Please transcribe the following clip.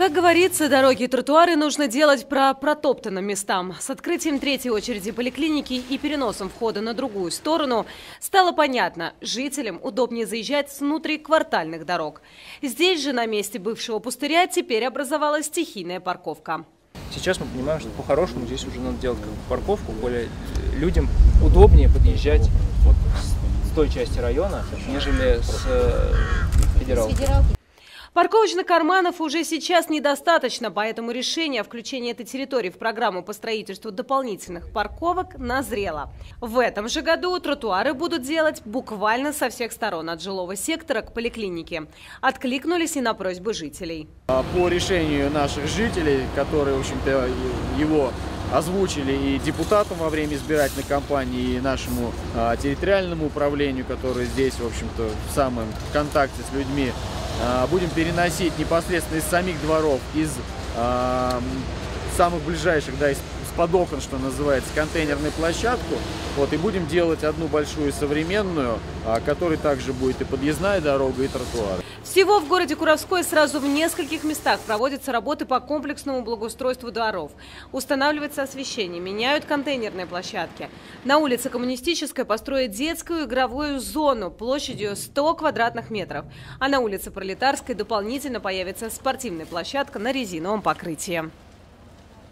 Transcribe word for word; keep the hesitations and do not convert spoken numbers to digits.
Как говорится, дороги и тротуары нужно делать по протоптанным местам. С открытием третьей очереди поликлиники и переносом входа на другую сторону стало понятно, жителям удобнее заезжать с внутриквартальных дорог. Здесь же на месте бывшего пустыря теперь образовалась стихийная парковка. Сейчас мы понимаем, что по-хорошему здесь уже надо делать парковку, более людям удобнее подъезжать вот с той части района, нежели с федералки. Парковочных карманов уже сейчас недостаточно, поэтому решение о включении этой территории в программу по строительству дополнительных парковок назрело. В этом же году тротуары будут делать буквально со всех сторон от жилого сектора к поликлинике. Откликнулись и на просьбы жителей. По решению наших жителей, которые, в общем-то, его озвучили и депутатам во время избирательной кампании, и нашему территориальному управлению, которое здесь, в общем-то, в самом контакте с людьми, будем переносить непосредственно из самих дворов, из э, самых ближайших, да, из-под окон, что называется, контейнерную площадку. Вот, и будем делать одну большую современную, э, которой также будет и подъездная дорога, и тротуар. Всего в городе Куровское сразу в нескольких местах проводятся работы по комплексному благоустройству дворов. Устанавливается освещение, меняют контейнерные площадки. На улице Коммунистической построят детскую игровую зону площадью сто квадратных метров. А на улице Пролетарской дополнительно появится спортивная площадка на резиновом покрытии.